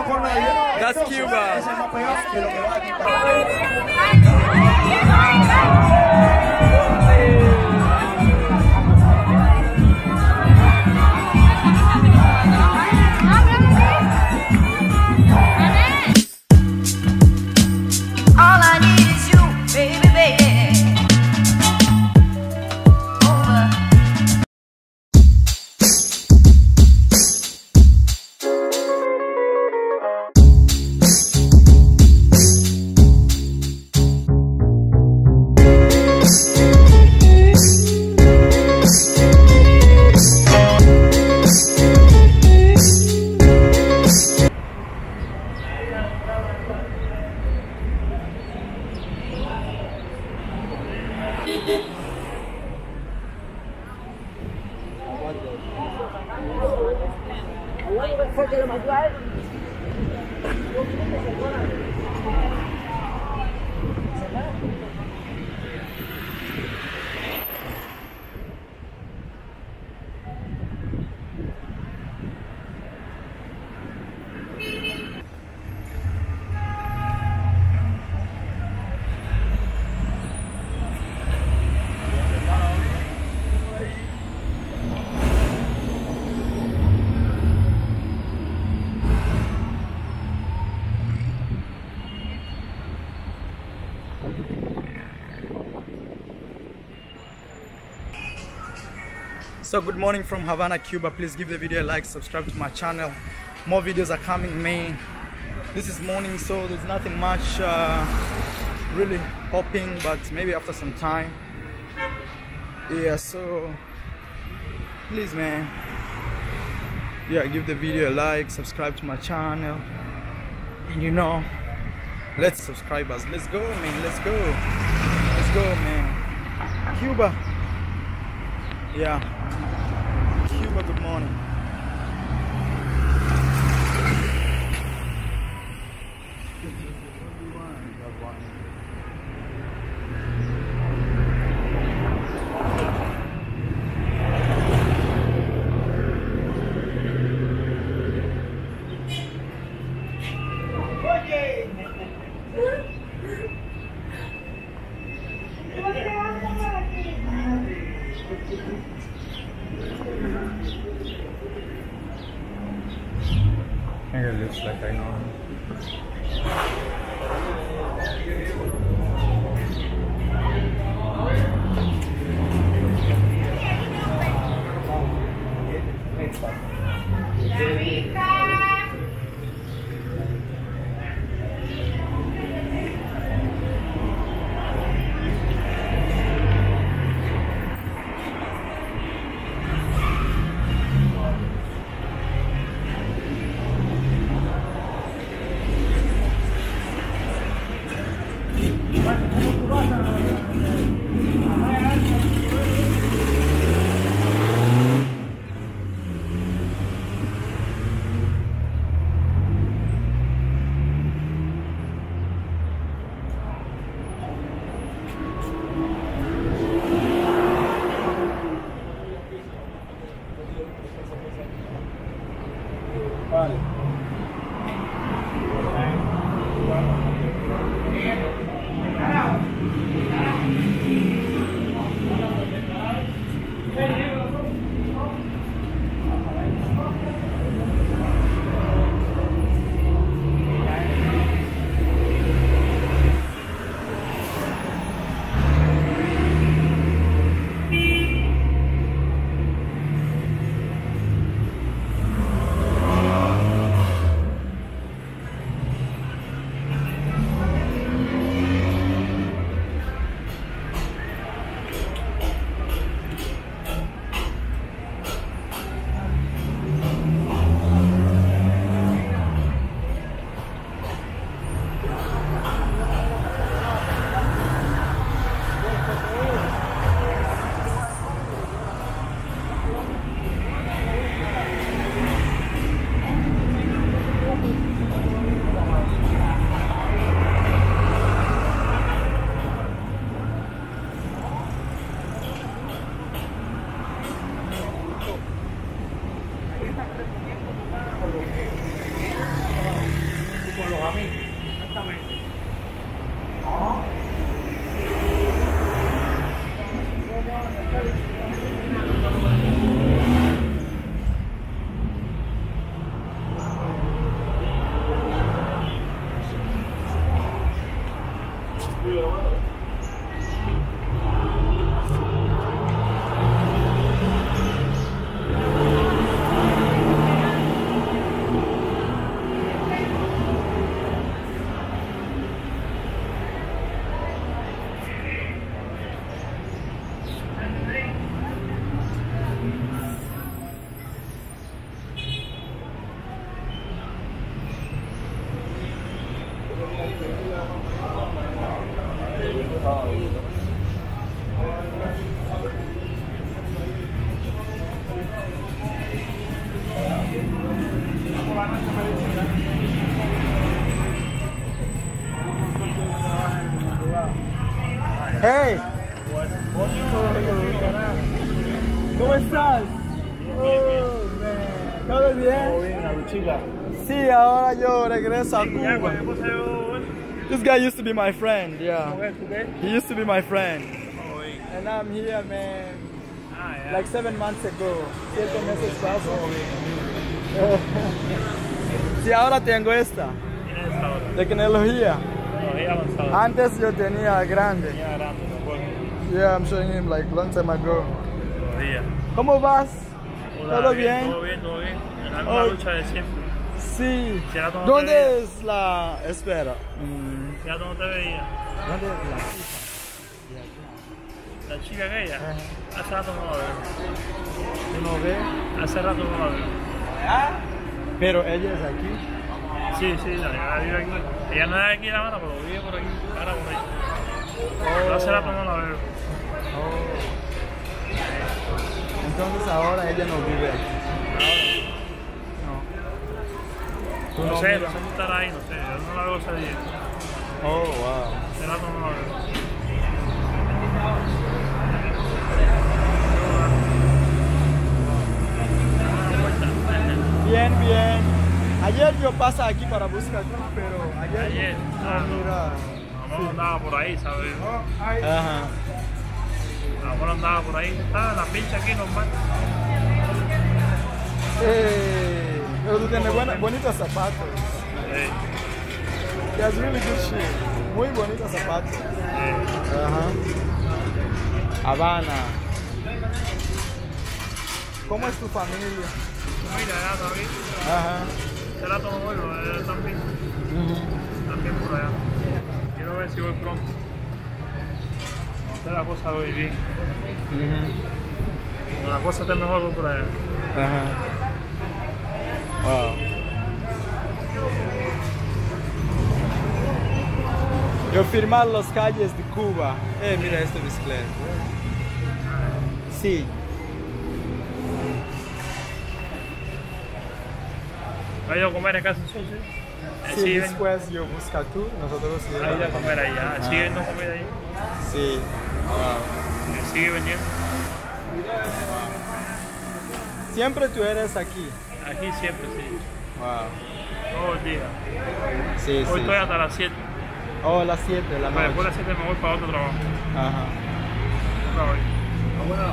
estamos con nadie. That's Cuba. Es más pegado que lo que va. So good morning from Havana, Cuba. Please give the video a like, subscribe to my channel. More videos are coming, man. This is morning, so there's nothing much really popping, but maybe after some time. Yeah, so please, man. Yeah, give the video a like, subscribe to my channel. And you know, let's subscribe us. Let's go, man. Let's go. Let's go, man. Cuba. Yeah. Cuba, good morning. It looks like I know para mí. Exactamente. Ajá. Hey! ¿Cómo estás? ¿Todo bien? Sí, ahora yo regreso a Cuba. This guy used to be my friend, yeah. He used to be my friend. And I'm here, man. Like 7 months ago. 7 meses pasó. Sí, ahora tengo esta. Tecnología. Antes yo tenía grande. Yeah, I'm showing him like long time ago. ¿Cómo vas? ¿Todo bien? Todo bien, todo bien. La misma lucha de siempre. Sí. ¿Dónde es la... espera? Ya no te veía. ¿Dónde es la chica? ¿La chica aquella? Hace rato no la veo. ¿No ve? Hace rato no la veo. ¿Ah? ¿Pero ella es aquí? Sí, sí, ella vive aquí. Ella no es de aquí, la mano, pero vive por aquí. Ahora por ahí. No será como la veo. Entonces ahora ella no vive aquí. Ahora. No. No sé, no sé si estará ahí, no sé. Yo no la veo ese día. Oh, wow. Será como la veo. Bien, bien. Ayer yo pasé aquí para buscar, pero ayer no andaba por ahí, ¿sabes? Ajá. Ahora andaba por ahí, está la pincha aquí normal. Pero tú tienes bonitos zapatos. Sí. Es really good shit. Muy bonitos zapatos. Ajá. Habana. ¿Cómo es tu familia? Mira, ya, David. Ajá. Será todo bueno, también. También por allá. Quiero ver si voy pronto. Está la cosa hoy bien. La cosa está mejor por allá. Ajá. Wow. Yo firmar las calles de Cuba. Mira esta bicicleta. Sí. ¿No ha ido a comer en casa suya? Sí, sí, después yo busco tú, nosotros... ¿Ha ido a comer allá? ¿Sigue vendiendo comida ahí? Sí. Wow. ¿Sigue vendiendo? ¿Siempre tú eres aquí? Aquí siempre, sí. Wow. Todo el día. Sí, hoy sí. Hoy estoy hasta las 7. Oh, las 7, la noche. Después de las 7 me voy para otro trabajo. Ajá. Bueno,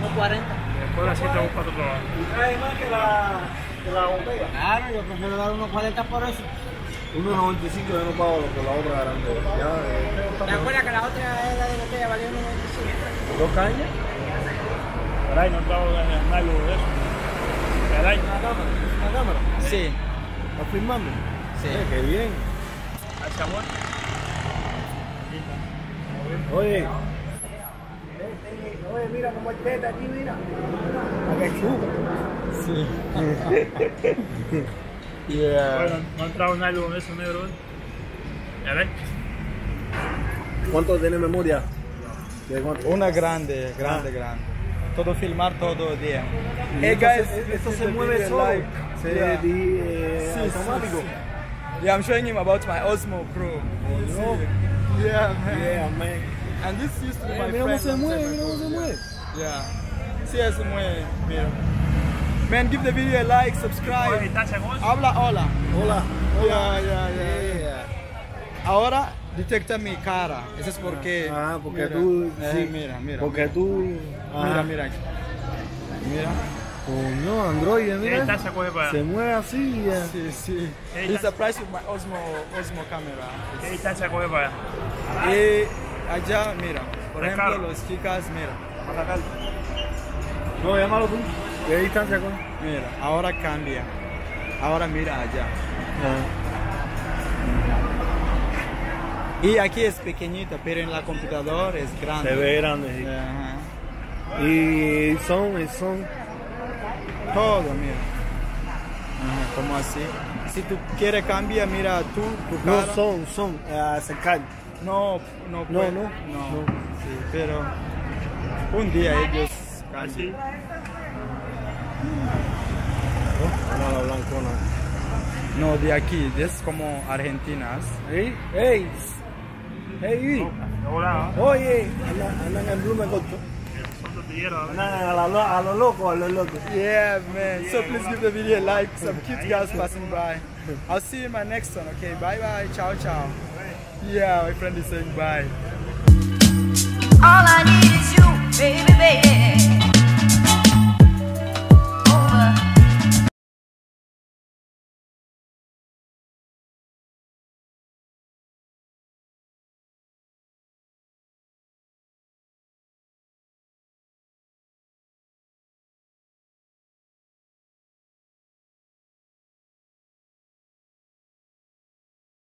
¿no? 40. Después de las 7 busco otro trabajo. ¿Y trae más que la botella? Claro, yo prefiero dar unos 40 por eso. Unos 95 yo no pago lo que la otra garante. ¿Te acuerdas que la otra es la de botella, valía unos 95? ¿Dos cañas? Caray, no acabo de ganar algo de eso. Caray. ¿La cámara? Sí. ¿Estás filmando? Sí. Qué bien. ¿Hacia amor? Oye. Oye, mira cómo hay teta aquí, mira. Acá es Cuba. Sí. Yeah. Bueno, no entraba un álbum de eso, negro. ¿Ya ves? ¿Cuánto tiene memoria? Una grande, grande, grande. Todo filmar todo el día. Esto se mueve solo. Sí, automático. Yeah, I'm showing him about my Osmo Pro. Yeah, man. Yeah, man. And this used to be my friend. Mira cómo se mueve. Yeah. Sí, se mueve. Mira. Man, give the video a like, subscribe. Habla hola. Hola. Hola. Yeah, yeah, yeah. Yeah. Ahora detecta mi cara. Eso es porque... Ah, porque mira, tú... sí, mira, mira. Porque mira. Tú... Ah. Mira, mira. Mira. Coño, Android, mira. Se mueve así. Ya. Sí, sí. It's a price with my Osmo camera. ¿Qué distancia coge para allá? Allá, mira. Por ejemplo, las chicas, mira. No, llámalo tú. ¿Qué distancia coge? Mira, ahora cambia. Ahora mira allá. Y aquí es pequeñita, pero en la computadora es grande. Se ve grande, sí. Ajá. Y son... todo, mira. Ajá, como así. Si tú quieres cambiar, mira tú, tu cara. No, acercar. No, no, puede. No, no. No. Sí, pero un día ellos cambian. No, la blancona. No, de aquí, es como argentinas. ¿Eh? ¡Ey! ¡Ey! Hola. Oye, andan en Blue me corto. A lo loco, a lo loco. Yeah, man. So please give the video a like. Some cute guys passing by. I'll see you in my next one. Okay, bye bye. Ciao, ciao. Yeah, my friend is saying bye. All I need is you, baby, baby.